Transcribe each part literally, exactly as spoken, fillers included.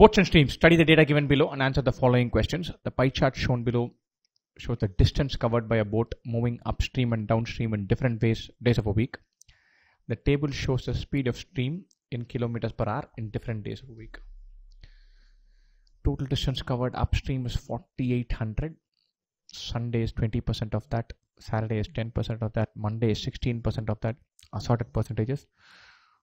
Bots and streams, study the data given below and answer the following questions. The pie chart shown below shows the distance covered by a boat moving upstream and downstream in different ways days of a week. The table shows the speed of stream in kilometers per hour in different days of a week. Total distance covered upstream is forty-eight hundred. Sunday is twenty percent of that. Saturday is ten percent of that. Monday is sixteen percent of that. Assorted percentages.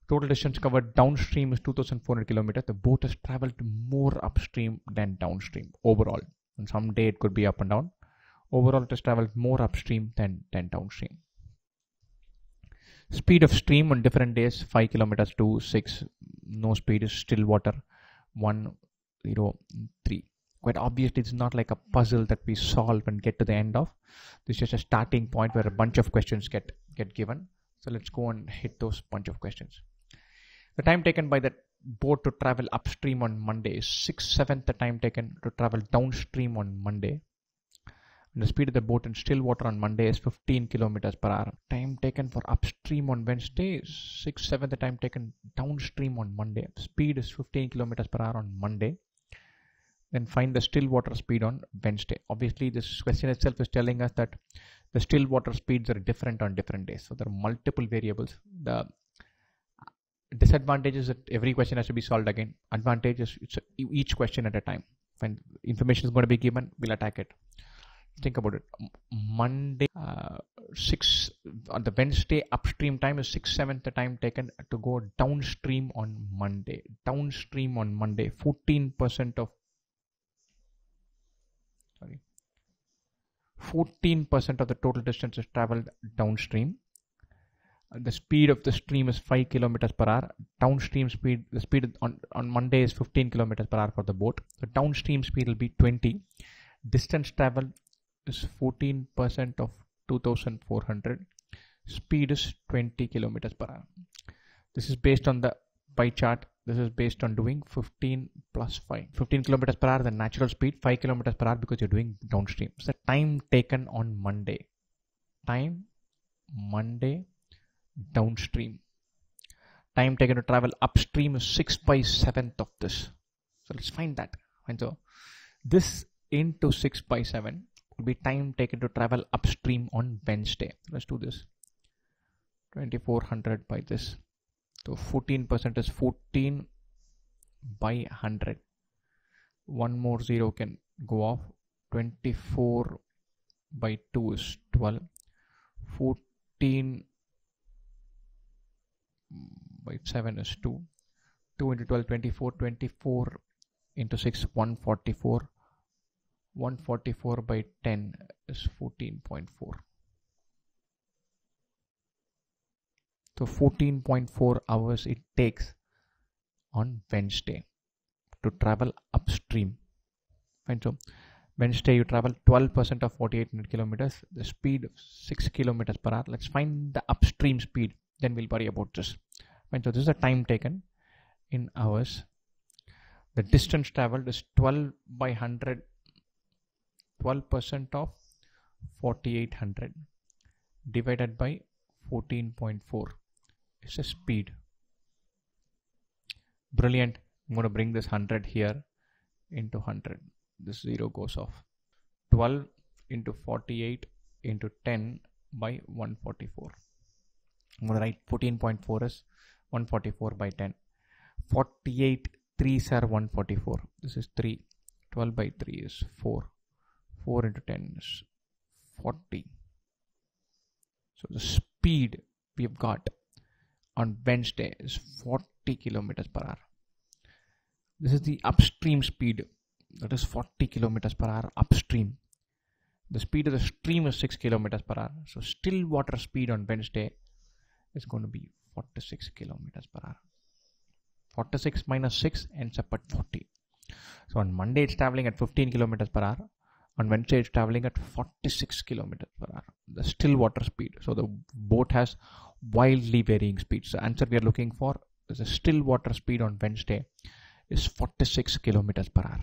Total distance covered downstream is two thousand four hundred kilometers. The boat has traveled more upstream than downstream overall. And some day it could be up and down. Overall, it has traveled more upstream than, than downstream. Speed of stream on different days, five kilometers to six. No speed is still water, one zero three. Quite obviously, it's not like a puzzle that we solve and get to the end of. This is just a starting point where a bunch of questions get, get given. So let's go and hit those bunch of questions. The time taken by the boat to travel upstream on Monday is six sevenths the time taken to travel downstream on Monday. And the speed of the boat in still water on Monday is fifteen kilometers per hour. Time taken for upstream on Wednesday is six sevenths the time taken downstream on Monday. Speed is fifteen kilometers per hour on Monday. Then find the still water speed on Wednesday. Obviously, this question itself is telling us that the still water speeds are different on different days. So there are multiple variables. The disadvantage is that every question has to be solved again. Advantage is it's each question at a time. When information is going to be given, we'll attack it. Think about it. Monday, uh, six on the Wednesday upstream time is six sevenths the time taken to go downstream on Monday. Downstream on Monday, fourteen percent of Sorry, fourteen percent of the total distance is traveled downstream. The speed of the stream is five kilometers per hour. Downstream speed, the speed on, on Monday is fifteen kilometers per hour for the boat. The downstream speed will be twenty. Distance traveled is fourteen percent of two thousand four hundred. Speed is twenty kilometers per hour. This is based on the pie chart. This is based on doing fifteen plus five. fifteen kilometers per hour, the natural speed, five kilometers per hour because you're doing downstream. It's the time taken on Monday. Time, Monday, downstream. Time taken to travel upstream is six by seventh of this. So let's find that. And so this into six by seven will be time taken to travel upstream on Wednesday. Let's do this. twenty-four hundred by this. So fourteen percent is fourteen by one hundred. One more zero can go off. twenty-four by two is twelve. fourteen by seven is two. two into twelve, twenty-four. twenty-four into six, one hundred forty-four. one hundred forty-four by ten is fourteen point four. So fourteen point four hours it takes on Wednesday to travel upstream. And so Wednesday you travel twelve percent of forty-eight hundred kilometers, the speed of six kilometers per hour. Let's find the upstream speed, then we'll worry about this. And so this is the time taken in hours. The distance traveled is twelve by one hundred, twelve percent of forty-eight hundred divided by fourteen point four. It's a speed. Brilliant. I'm going to bring this one hundred here into one hundred. This zero goes off. twelve into forty-eight into ten by one hundred forty-four. I'm going to write fourteen point four is one hundred forty-four by ten. forty-eight threes are one hundred forty-four. This is three. twelve by three is four. four into ten is forty. So the speed we have got on Wednesday is forty kilometers per hour. This is the upstream speed. That is forty kilometers per hour upstream. The speed of the stream is six kilometers per hour. So still water speed on Wednesday is going to be forty-six kilometers per hour. forty-six minus six ends up at forty. So on Monday it's traveling at fifteen kilometers per hour. On Wednesday, it's traveling at forty-six kilometers per hour, the still water speed. So the boat has wildly varying speeds. The answer we are looking for is the still water speed on Wednesday is forty-six kilometers per hour.